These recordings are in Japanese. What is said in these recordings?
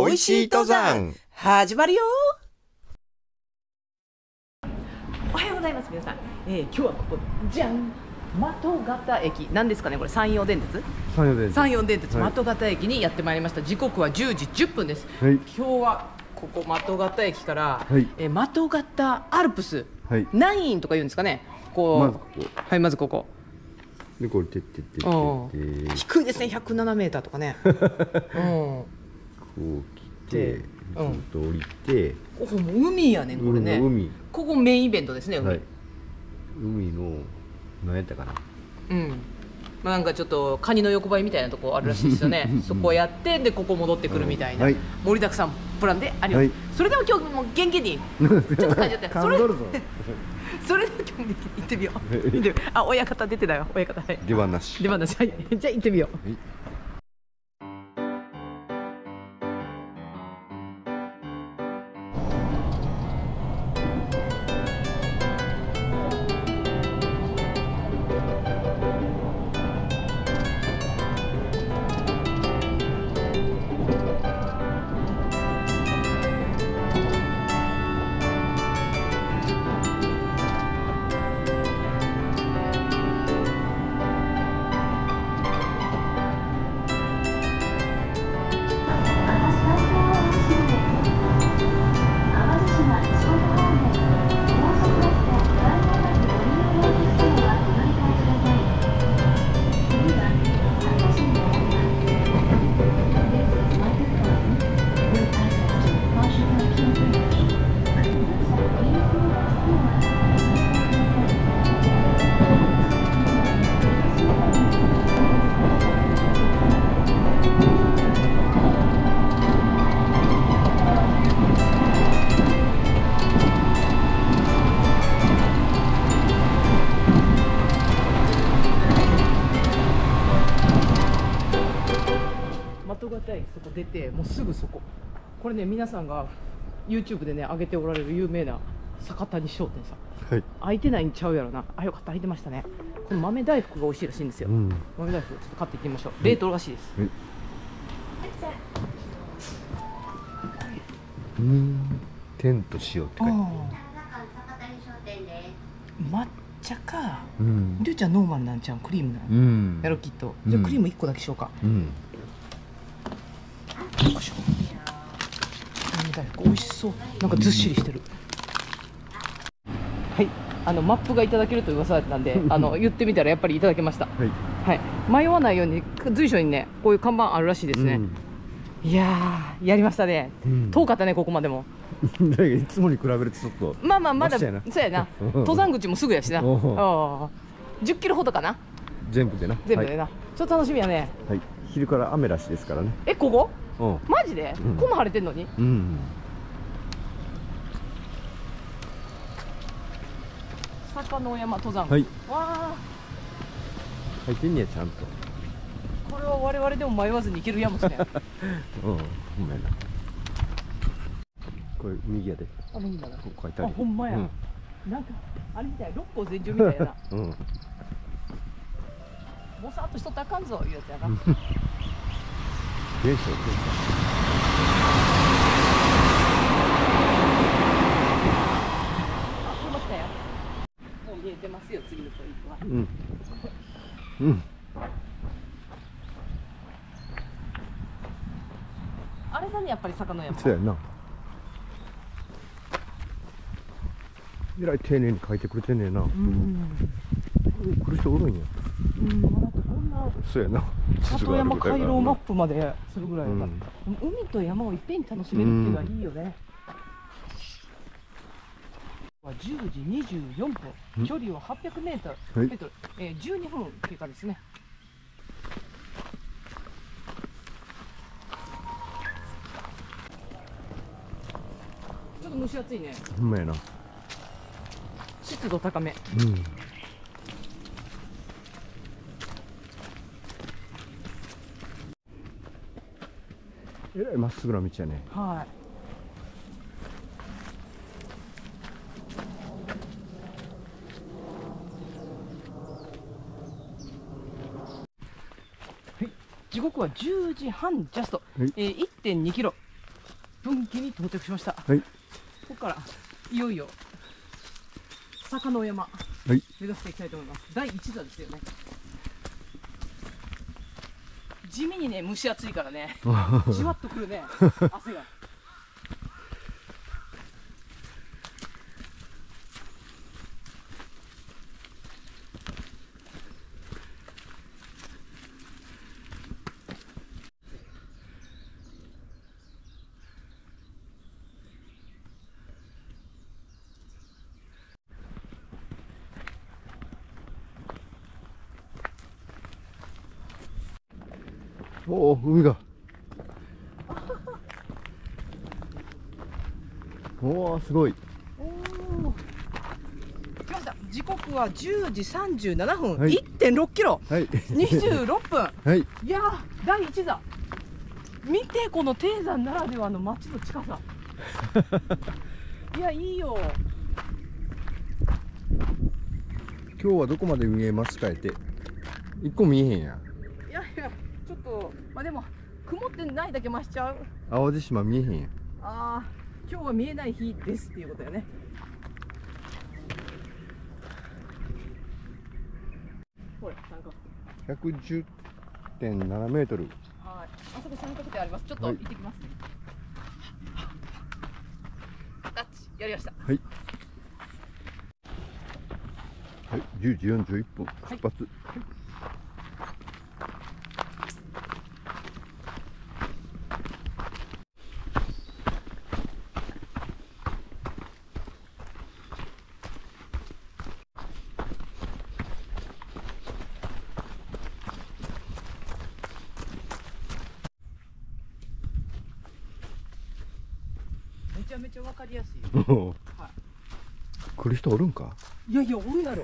おいしい登山始まるよ。おはようございます皆さん、今日はここじゃん、的形駅なんですかね、これ山陽電鉄、山陽電鉄、はい、的形駅にやってまいりました。時刻は10時10分です、はい、今日はここ的形駅から、はい、的形アルプス、はい、ナインとか言うんですかね、こう、はい、まずここで、これて低いですね、107メーターとかね。こう来て、ずっと降りて、ここも海やねんこれね。ここメインイベントですね、海。海の何やったかな。うん。まあなんかちょっとカニの横ばいみたいなとこあるらしいですよね。そこやってでここ戻ってくるみたいな盛りだくさんプランであります。それでも今日も元気にちょっと感じちゃった。それ。それで今日も行ってみよう。あ、親方出てたよ。親方、はい。出番なし。出番なし。はい。じゃあ行ってみよう。はい、そこ出てもうすぐそこ、これね、皆さんが YouTube でね上げておられる有名な坂谷商店さん、はい、開いてないんちゃうやろなあ。よかった、開いてましたね。この豆大福が美味しいらしいんですよ、うん、豆大福ちょっと買っていってみましょう、うん、冷凍らしいです、うん、うん、天と塩って書いてある。坂谷商店です。抹茶か、うん、りゅうちゃんノーマルなんちゃう、クリームなの、うん、やろきっと。じゃあクリーム1個だけしようか、うん、美味しそう、なんかずっしりしてる、うん、はい、マップがいただけると噂だったんで言ってみたらやっぱりいただけました。はい、はい、迷わないように随所にねこういう看板あるらしいですね、うん、いやーやりましたね、うん、遠かったねここまでも。いつもに比べるとちょっとまあまあまだそうやな、登山口もすぐやしな10キロほどかな、全部でな、全部でな、はい、ちょっと楽しみやね、はい、昼から雨らしいですからね。え、ここマジで、ここも晴れてんのに、うんうん、坂の山登山、はい、わー入ってんねや、ちゃんと。これは我々でも迷わずに行けるやもしれん。うん、ほんまやな、これ右やで、あ、右だな、こう書いてある。あ、ほんまや、うん、なんかあれみたい、六甲全樹みたいやな。うん、もさっとしとったらあかんぞ、いうやつやな。見えてますよ、次のポイントは。うん。うん。あれだね、やっぱり坂の山。そうやな。えらい丁寧に書いてくれてねえな。うん。来る人おるんや。うん、まだこんな。そうやな。里山回廊マップまでするぐらいだった。うん、海と山をいっぺんに楽しめるっていうのはいいよね。うん、10時24分、距離は800メートル、はい、12分経過ですね。ちょっと蒸し暑いね。うまいな。湿度高め。うん。えらいまっすぐな道やね。はい、時刻は10時半ジャスト、1.2キロ、分岐に到着しました。はい、ここからいよいよ坂の山、はい、目指していきたいと思います。第1座ですよね。地味にね蒸し暑いからねじわっとくるね汗が。おお、海が。おお、すごい。おお。来ました。時刻は10時37分、はい、1.6キロ、はい、26分、はい、いやー、第1座。見て、この低山ならではの町の近さ。いや、いいよ。今日はどこまで見えますか？って。一個見えへんやん。ちょっと、まあ、でも曇ってないだけ増しちゃう。淡路島見えへんや。ああ、今日は見えない日ですっていうことやね。ほら、三角。110.7 メートル。はい、あそこ三角点あります。ちょっと行ってきます。はい、タッチ、やりました。はい。はい、10時41分、出発。はい、めちゃめちゃわかりやすいよ。はい、来る人おるんか。いやいや、おるやろ。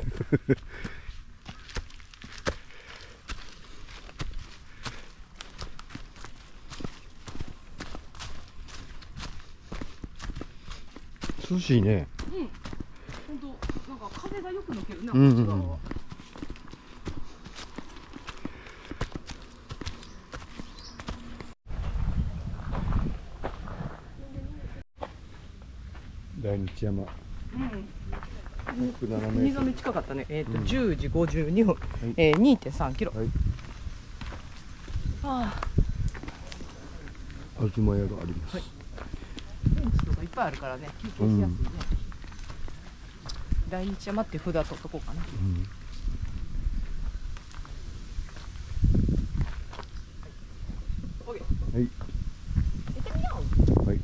涼しいね。うん。本当、なんか風がよく抜けるな。うんうんうん。大日山。うん。2座目近かったね。10時52分、2.3キロ。はい。ああ。東屋があります。はい。ベンチとかいっぱいあるからね、休憩しやすいね。大日山って札取っとこうかな。うん。はい。行ってみよう。はい。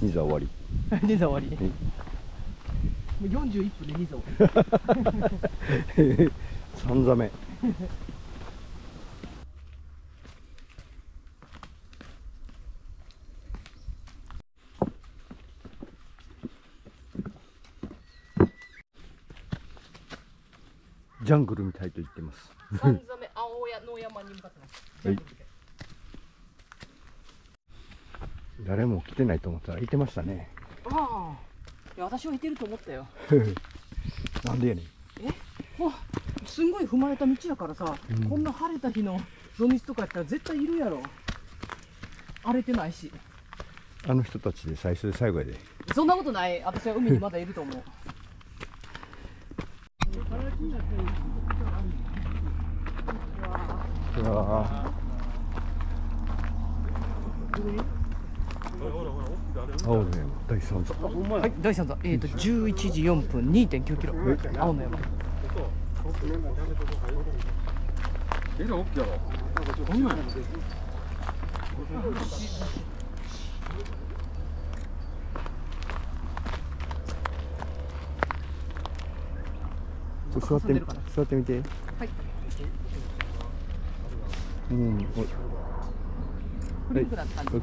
2座終わり。2座終わり。もう41分で2座終わり。3座目。ジャングルみたいと言ってます。3座目、青やの山に向かってます。はい、誰も来てないと思ったらいてましたね。ああ、いや、私はいてると思ったよ。なんでやねん。え、もうすんごい踏まれた道やからさ、うん、こんな晴れた日の土日とかやったら絶対いるやろ。荒れてないし。あの人たちで最初で最後やで。そんなことない。私は海にまだいると思う。青の山第3座。はい、第3座。11時4分、2.9キロ。青の山。座ってみて。はい。うん。古くなったんですよ。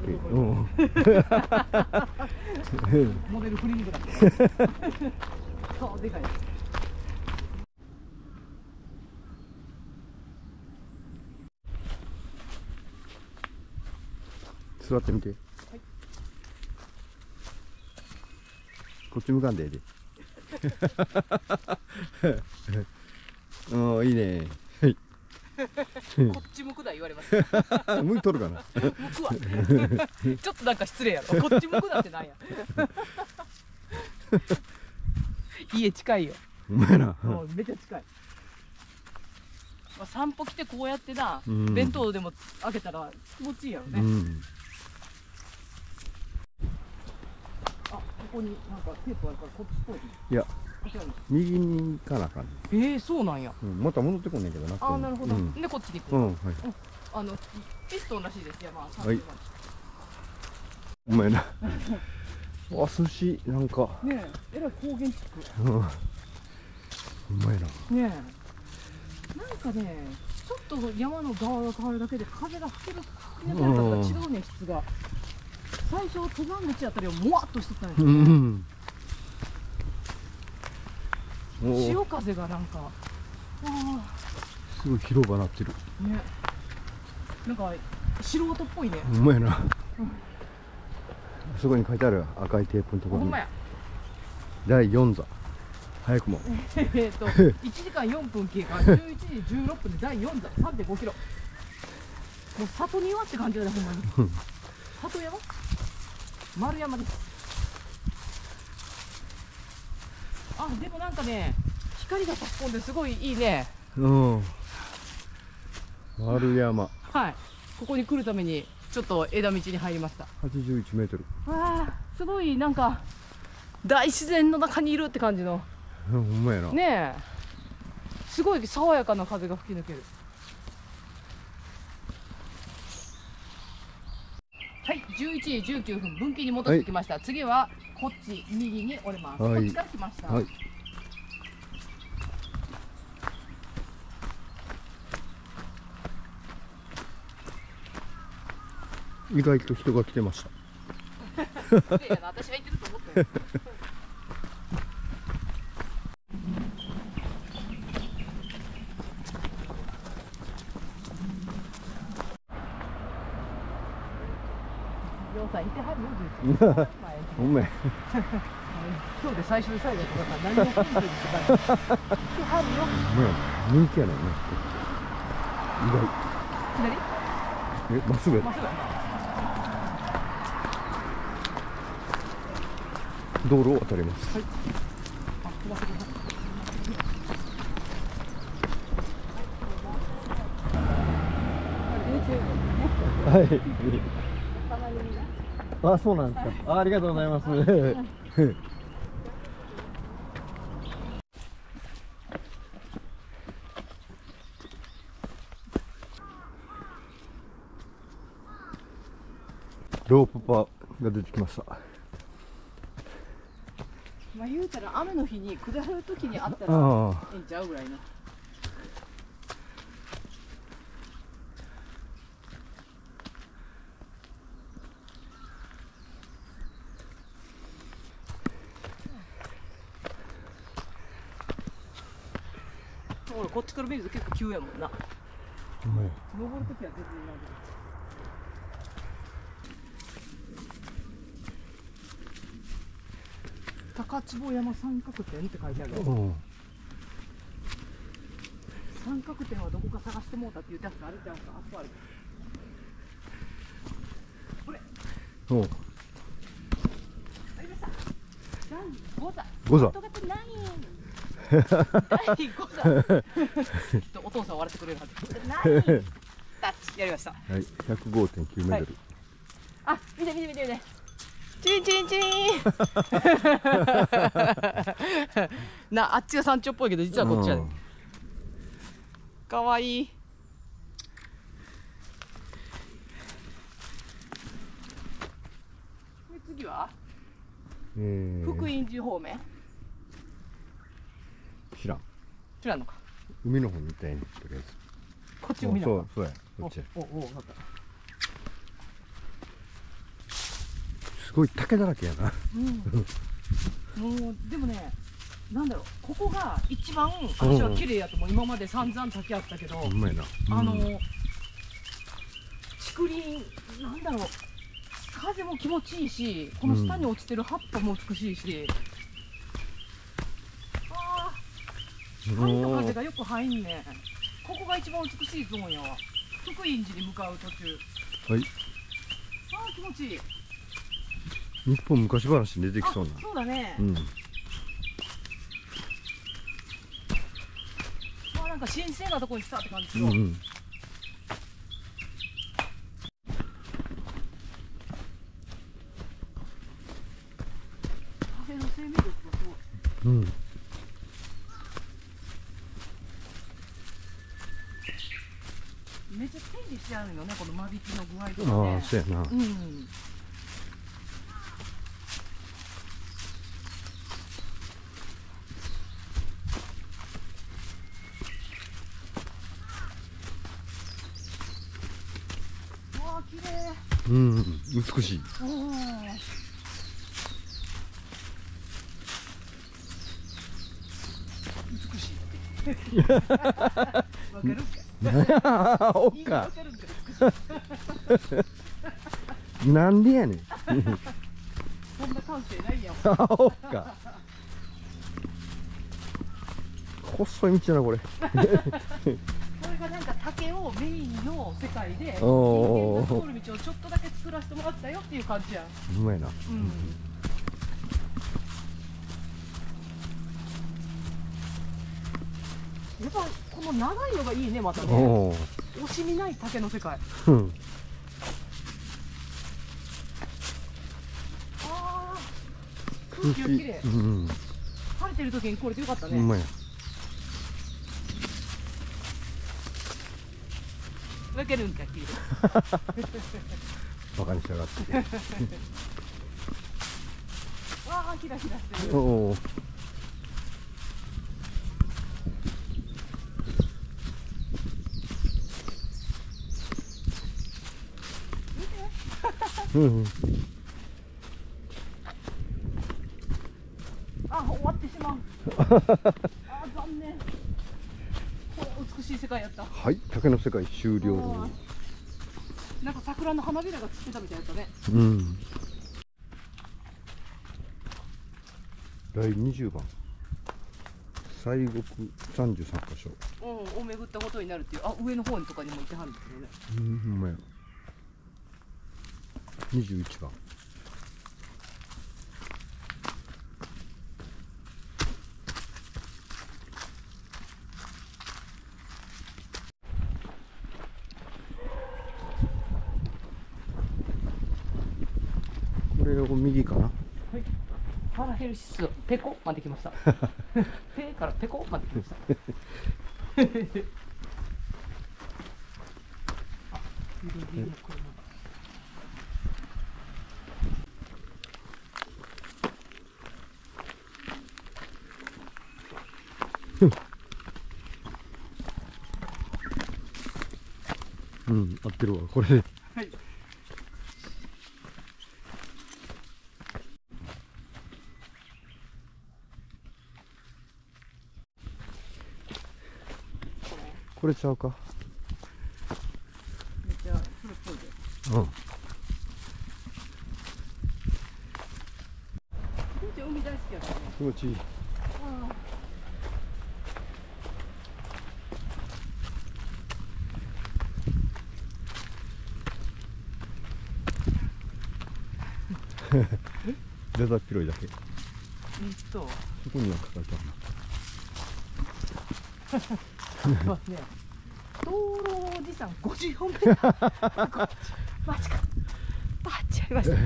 モデル古くなった。そう、でかい。座ってみて。はい、こっち向かんでええで。いいね。はい。こっち向くな言われます。向いとるかな。向くわ。ちょっとなんか失礼やろ。こっち向くなってなんや。家近いよ。お前な。めっちゃ近い。散歩来てこうやってな、弁当でも開けたら気持ちいいやろね。あ、ここになんかテープあるからこっちっぽい。いや。右に行かなあかん。そうなんや。また戻ってこんねんけどな。あ、なるほど。で、こっちに行く。ピストンらしいです。山さん。はい。お前な。あ、寿司、なんか。ねえ、えらい高原地区。うん。うまいな。ねえ。なんかね、ちょっと山の側が変わるだけで、風が吹ける。吹き抜けるから、違うね、質が。最初、登山口あたりをもわっとしてたんや。うん。潮風がなんか、すごい広場になってるね。なんか素人っぽいね。うまいな。そこに書いてある赤いテープのところに第4座早くも1時間4分経過、11時16分で第4座 3.5 キロ。もう里庭って感じだね、ほんまに。里山、丸山です。あ、でもなんかね、光が差し込んですごいいいね。うん。丸山。はい。ここに来るために、ちょっと枝道に入りました。81メートル。わあ、すごいなんか。大自然の中にいるって感じの。ほんまやな。ねえ。すごい爽やかな風が吹き抜ける。はい、11時19分、分岐に戻ってきました。はい、次はこっち右に折れます。はい、こっちから来ました。はい、意外と人が来てました。私が行ってると思ってる。おめえ今日で最初で最後だから何が来るんですか。人気やな、ね、意外。左？え、まっすぐやった。道路を渡ります。はい、あ、はい。あ、そうなんですか。ありがとうございます。ロープパーが出てきました。まあ言うたら雨の日に下るときにあったらええんちゃうぐらいの。こっちから見ると結構急やもんな。登るときは全然ないけど。高坪山三角点って書いてある。三角点はどこか探してもうたって言うたやつがあるじゃんか。あそこある。これ。ありました。5座。第5座。きっとお父さん笑ってくれるはず。何？タッチやりました。はい、105.9メートル。あ、見て見て見て見て。チンチンチン。な、あっちが山頂っぽいけど実はこっちやね。かわいい。で次は？福音寺方面。知らんのか。海の方みたいにとりあえず。こっち海の方。そうや。こっち。お分かった。すごい竹だらけやな。うん。もうでもね、なんだろう、ここが一番私は綺麗やと思う。今まで散々竹あったけど。うまいな。竹林なんだろう、風も気持ちいいし、この下に落ちてる葉っぱも美しいし。光の風がよく入んね。ここが一番美しいゾーンやわ。福院寺に向かう途中。はい。ああ、気持ちいい。日本昔話に出てきそうな。そうだね。うん。まあ、なんか神聖なとこに来たって感じする。うんうん。風の生命力がすごい。うん。めっちゃ整理してあるよね、この間引きの具合とかね。ああ、そうやな。うん。わあ、綺麗。うん、美しい。美しい。わかるか。なんでやねん。そんな感性ないやん。おっか。細い道だなこれ。これがなんか竹をメインの世界で人間が通る道をちょっとだけ作らせてもらったよっていう感じやん。うまいな。うん。やっぱこの長いのがいいね、またね。惜しみない竹の世界。うん、ああ、空気が綺麗。うん、晴れてる時に来れてよかったね。うまい。分けるんか、綺麗。バカにしやがって。わあ、ひらひらしてる。おー、うん、あ、終わってしまう。あ、残念。これ美しい世界やった。はい、竹の世界終了。なんか桜の花びらが散ってたみたいだったね。うん。第20番。西国33箇所。うん、を巡ったことになるっていう、あ、上の方とかにも行ってはるんですよね。うん、ほんまや。21番。これを右かな。はい。パラヘルシスペコまで来ました。ペからペコまで来ました。あ、緑のこれ。うん、合ってるわ、これで。はい。これちゃうか。めっちゃ古っぽいで。うん。海大好きやからね。気持ちいい。レザーピロイだけ。そこには書かれたな。ますね。道路おじさん54メーター。マジか。あっちゃいました。ちょ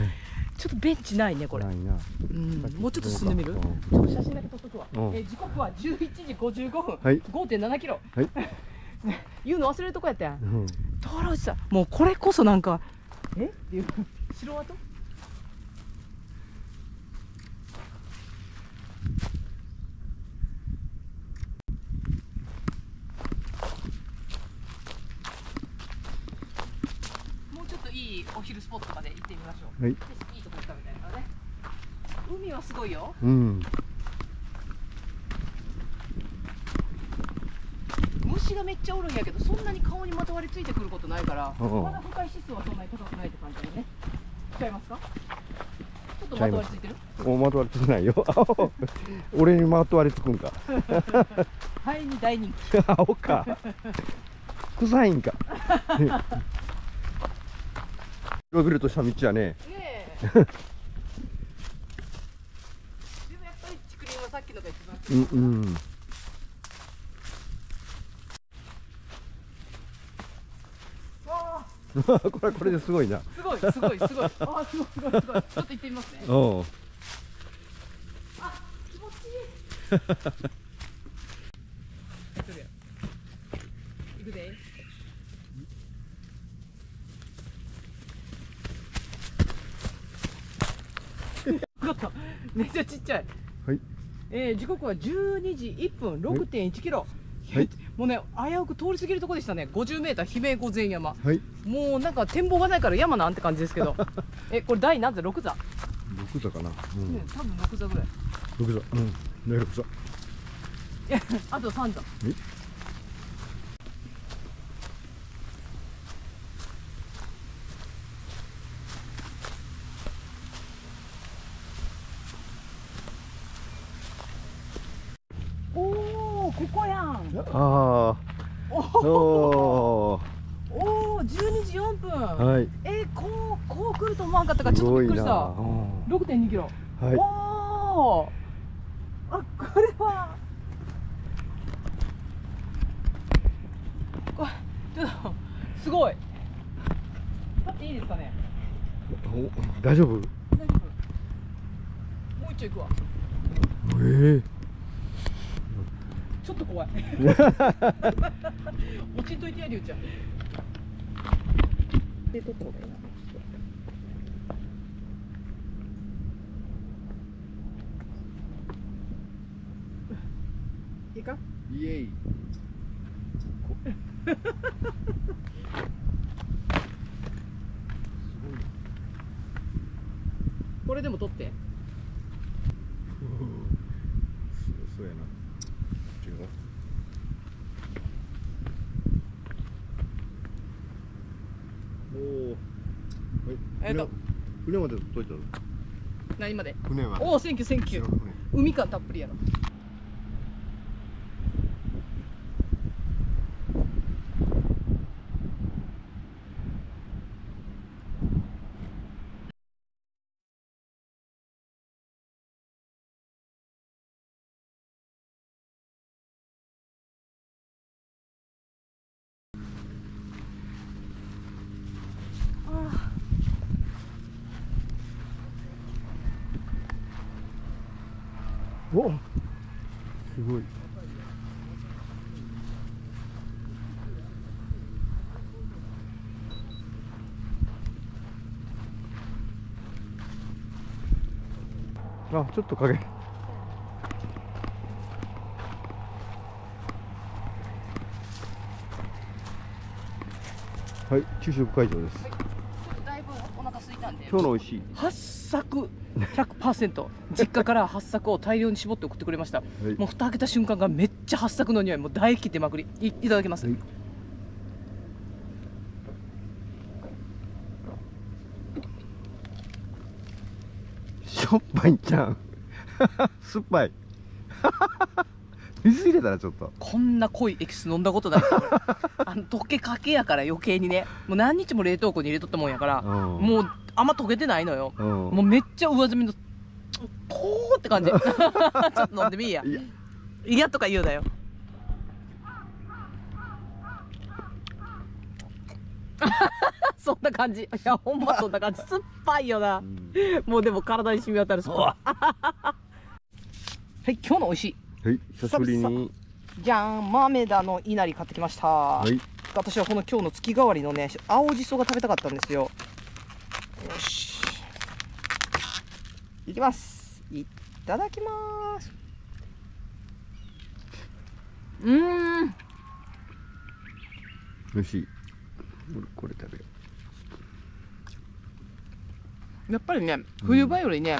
っとベンチないねこれ。ないな。うん。もうちょっと進んでみる？ちょっと写真だけ撮っとくわ。時刻は11時55分。はい。5.7キロ。はい。言うの忘れるとこやったやん。道路おじさん、もうこれこそなんかっていう城跡？お昼スポットまで行ってみましょう。はい。いいとこ行ったみたいなね。海はすごいよ。うん。虫がめっちゃおるんやけど、そんなに顔にまとわりついてくることないから、まだ不快指数はそんなに高くないって感じでね。違いますか？ちょょっとまとわりついてる？お、まとわりついてないよ。俺にまとわりつくんか。ハエに大人気。青か。臭いんか。広々とした道やね。でもやっぱり竹林はさっきのが一番。うんうん。これはこれですごいな。すごいすごいすごい。ああすごいすごいすごい。ちょっと行ってみますね。おう。あ、気持ちいい。行くで。めっちゃちっちゃい。はい。時刻は12時1分、6.1キロ。はい。もうね、危うく通り過ぎるところでしたね。50メーター、姫御前山。はい、もうなんか展望がないから山なんて感じですけど。これ第何座？6座。6座かな。うん、ね、多分6座ぐらい。6座。うん。ね、6座。いや、あと3座。ここやん。ああ。おお。12時4分。はい。こう来ると思わんかったから、ちょっとびっくりした。6.2キロ。はい。おお。あ、これは。ちょっと。すごい。立っていいですかね。お、大丈夫。大丈夫。もう一丁行くわ。ええ。ちょっと怖い。落ちんといてやりゅうちゃん。で、どこだよ。いいか。イエイ。すごい。これでも取って。そうやな。船まで取っといた。何まで？船は。おお、センキューセンキュー。海感たっぷりやろ。お、すごい。あ、ちょっと影。はい、昼食会場です。はい、ちょっとだいぶお腹空いたんで。今日の美味しい。8作。100% 実家から八朔を大量に絞って送ってくれました、はい、もう蓋開けた瞬間がめっちゃ八朔の匂い、もう唾液出まくり。 いただきます、はい、しょっぱいんちゃう。酸っぱい。水入れたらちょっとこんな濃いエキス飲んだことない。あの溶けかけやから余計にね、もう何日も冷凍庫に入れとったもんやから、うん、もうあんま溶けてないのよ、うん、もうめっちゃ上澄みのこうって感じ。ちょっと飲んでみいや。いやとか言うだよ。そんな感じ。いや、ほんまそんな感じ。酸っぱいよな、うん、もうでも体に染み渡る。はい、今日の美味しい。はい、久しぶりにじゃーん、豆田の稲荷買ってきました。はい、私はこの今日の月替わりのね、青じそが食べたかったんですよ。よし、いきます。いただきます。おいしい。俺これ食べよう。やっぱりね、冬場よりね、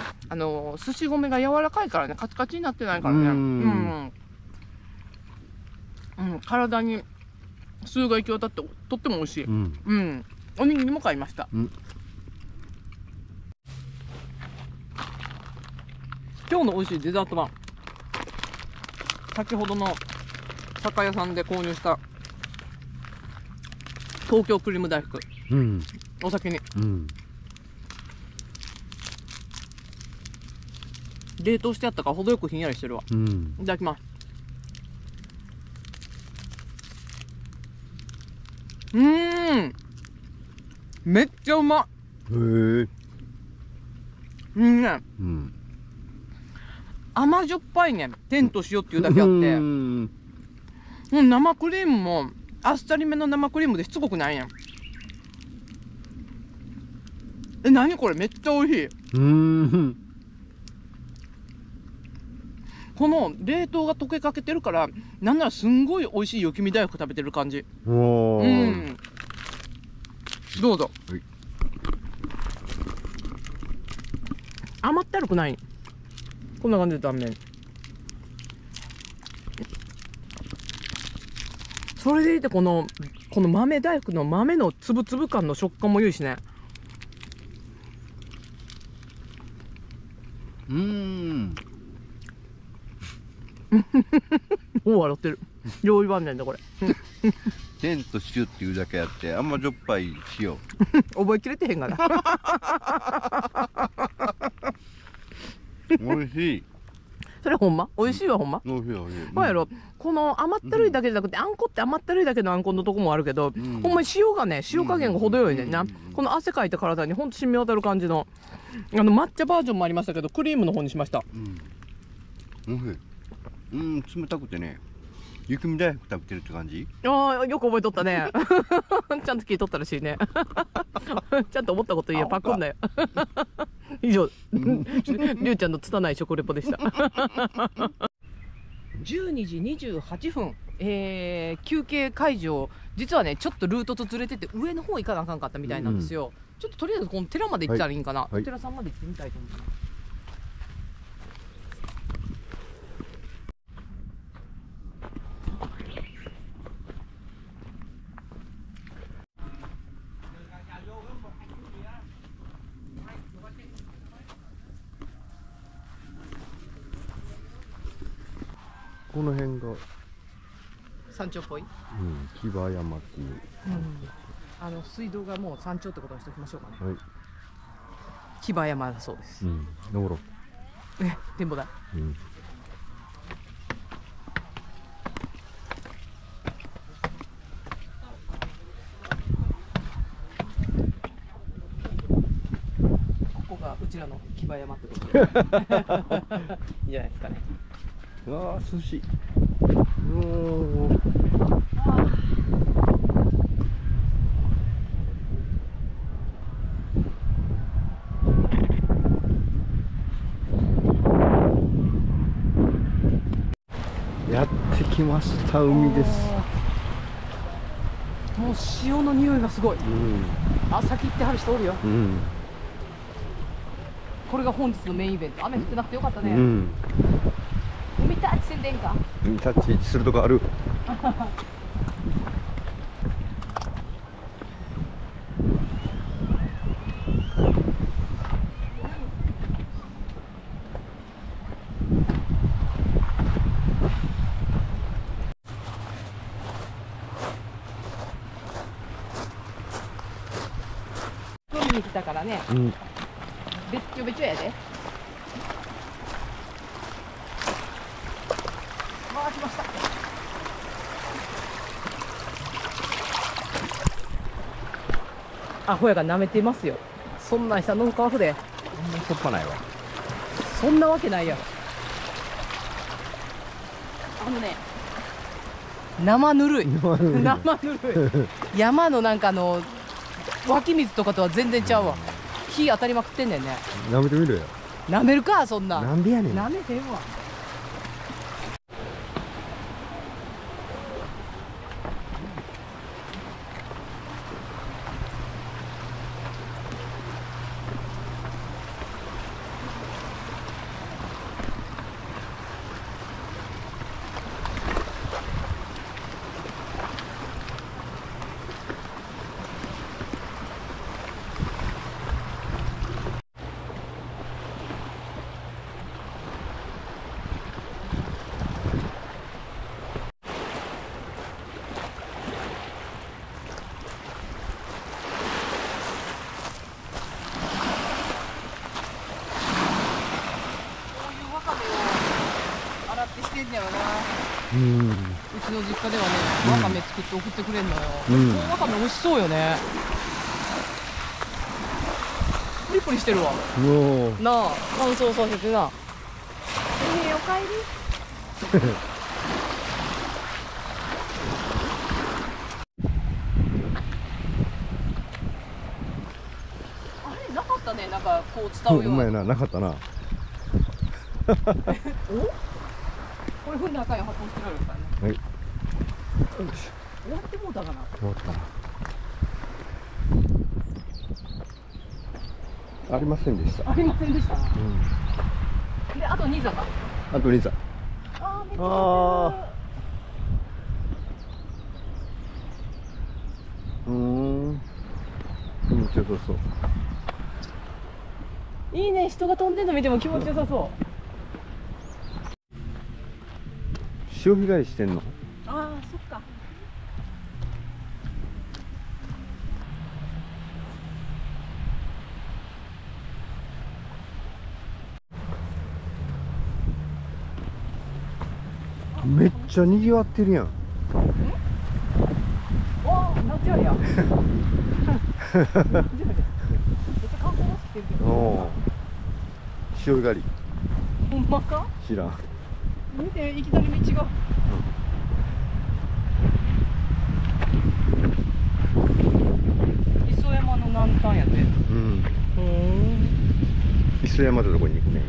すし米が柔らかいからね、カチカチになってないからね、体に数が行き渡ってとっても美味しい。おにぎりも買いました。今日の美味しいデザートは先ほどの酒屋さんで購入した東京クリーム大福、うん、お酒に、うん、冷凍してあったから程よくひんやりしてるわ、うん、いただきます。めっちゃうまっ。へえ。うんね、うん、甘じょっぱいね。天と塩っていうだけあって、うん、生クリームもあっさりめの生クリームでしつこくないね。え、なにこれ、めっちゃ美味しい。この冷凍が溶けかけてるから、なんならすんごい美味しい雪見大福食べてる感じ。うん、どうぞ。はい、甘ったるくない。こんな感じで断面。それでいてこの豆大福の豆のつぶつぶ感の食感も良いしね。もう笑ってる。料理番なんだこれ。天と塩っていうだけあって甘じょっぱい塩。覚えきれてへんがな。おいしい。それほんまおいしいわ。ほんまおいしいわ。ほやろ、この甘ったるいだけじゃなくて、あんこって甘ったるいだけのあんこのとこもあるけど、ほんまに塩がね、塩加減が程よいねんな。この汗かいた体にほんと染み渡る感じの、抹茶バージョンもありましたけど、クリームの方にしました。おいしい。冷たくてね、雪見大福食べてるって感じ。ああ、よく覚えとったね。ちゃんと聞いとったらしいね。ちゃんと思ったこと言えばパクんだよ。以上、りゅうちゃんの拙い食レポでした。12時28分、休憩会場、実はねちょっとルートとずれてて上の方行かなあかんかったみたいなんですよ、ちょっととりあえずこの寺まで行ったらいいんかな、はいはい、寺さんまで行ってみたいと思います。この辺が山頂っぽい。木場山っていう、水道がもう山頂ってことにしておきましょうかね。はい、木場山だそうです。登ろう。展望台。ここがうちらの木場山ってことで。いいじゃないですかね。わあ、涼しい。やってきました、海です。もう潮の匂いがすごい。あ、先行ってはる人おるよ。これが本日のメインイベント。雨降ってなくてよかったね。海タッチせんでんか。海タッチするとこある。海に来たからね。べっちょべちょやで。来ました。アホやが舐めてますよ。そんなんしたのかアホで。取っぱないわ。そんなわけないやろ。あのね、生ぬるい。生ぬるい。山のなんか湧き水とかとは全然ちゃうわ。火当たりまくってんねんね。舐めてみるよ。舐めるかそんな。なんでやねん。舐めてんわ。けんだよな。うん、うちの実家ではね、わかめ作って送ってくれんのよ。うん、わかめ美味しそうよね。プリプリしてるわ。なあ、乾燥させてな。おかえり。なんかこう伝うような。うまいな、なかったな。お？これふんだ赤い発泡スチロールからね。はい。終わってもうたかな。終わった。ありませんでした。ありませんでした。うん、で、あと2座か。あと2座。ああ、めっちゃああ。気持ちよさそう。いいね、人が飛んでるの見ても気持ちよさそう。潮干狩りしてんの。ああ、そっか。めっちゃにぎわってるやん。おお、なっちゃうやん。お潮干狩り。ほんまか？知らん。見て、行きたり道が。磯山の南端やで。うん。磯山ってどこに行くねん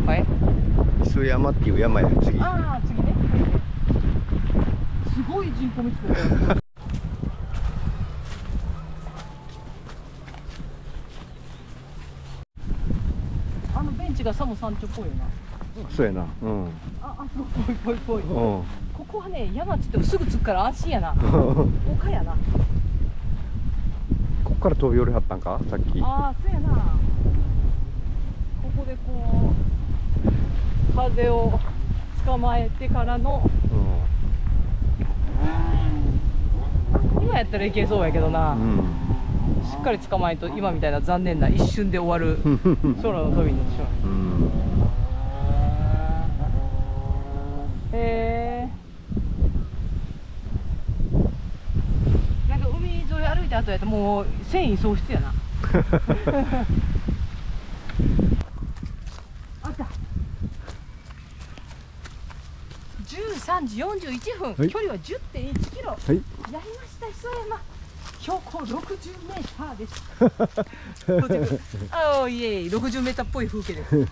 かな。はい。磯山っていう山や、次。ああ、次ね。すごい人口密度だよ。サモ山頂っぽいよな。そうやな。うん。あ、ぽいぽいぽい。ここはね、山つってすぐ着くから安心やな。丘やな。こっから飛び降りはったんか、さっき。ああ、そうやな。ここでこう風を捕まえてからの。今やったらいけそうやけどな。しっかり捕まえんと今みたいな残念な一瞬で終わる空の飛びになってしまう。うん、なんか海沿い歩いた後やともう繊維喪失やな。あった。13時41分、はい、距離は 10.1キロ、はい、やりました磯山。標高60メーターです。あ、いえいえ、60メーターっぽい風景です。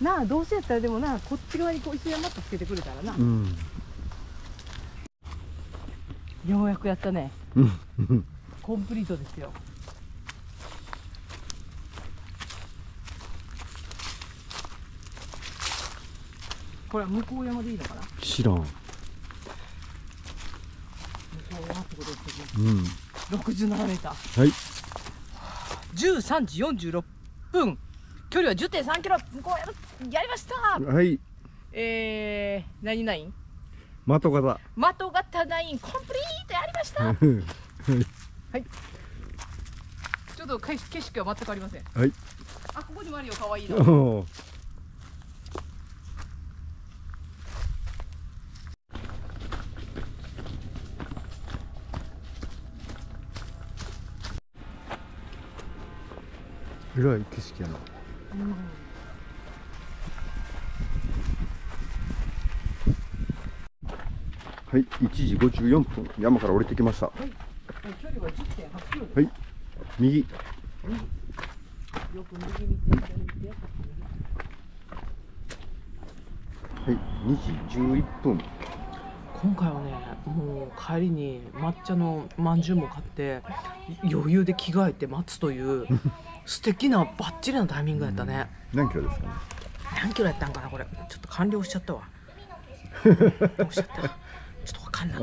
なあ、どうせやったらでもな、こっち側にこう磯山ってつけてくれたらな。うん、ようやくやったね。コンプリートですよ。これは向こう山でいいのかな。知らん。向こう山ってことですけど。うん。67メーター。はい。13時46分。距離は 10.3キロ。向こうやりました。はい。何ナイン？的型。的型ナインコンプリートやりました。はい。ちょっと景色は全くありません。はい。あ、ここにもあるよ、可愛いの。えらい景色やな。うん、はい、1時54分、山から降りてきました。はい、距離は 10.8キロ。はい、右。よく右見て、左見て。はい、2時11分。今回はね、もう帰りに抹茶の饅頭も買って、余裕で着替えて待つという。素敵なバッチリなタイミングやったね。何キロですかね。何キロやったんかな、これ。ちょっと完了しちゃったわ。どうしちゃった。ちょっとわかんない。あ、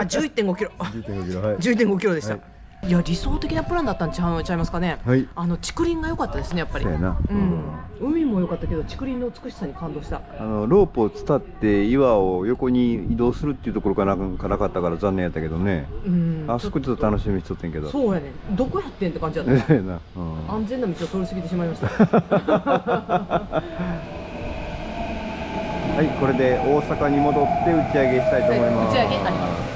11.5キロ。11.5キロでした。いや理想的なプランだったんちゃいますかね。はい、竹林が良かったですね、やっぱり。そうやな。うん、海も良かったけど竹林の美しさに感動した。ロープを伝って岩を横に移動するっていうところからなかったから残念やったけどね。あそこちょっと楽しみにしとってんけど、そうやね、どこやってんって感じだったな。安全な道を通り過ぎてしまいました。はい、これで大阪に戻って打ち上げしたいと思います。打ち上げになります。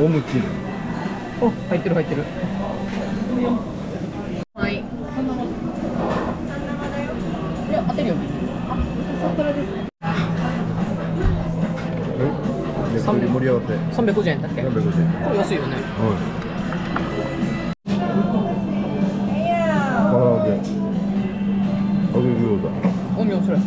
おむき。お、入ってる入ってる。はい。いや、当てるよ。あ、サンプルですね。え？盛り合わせ。350円だっけ？350円。これ安いよね。はい。おみおしらせ。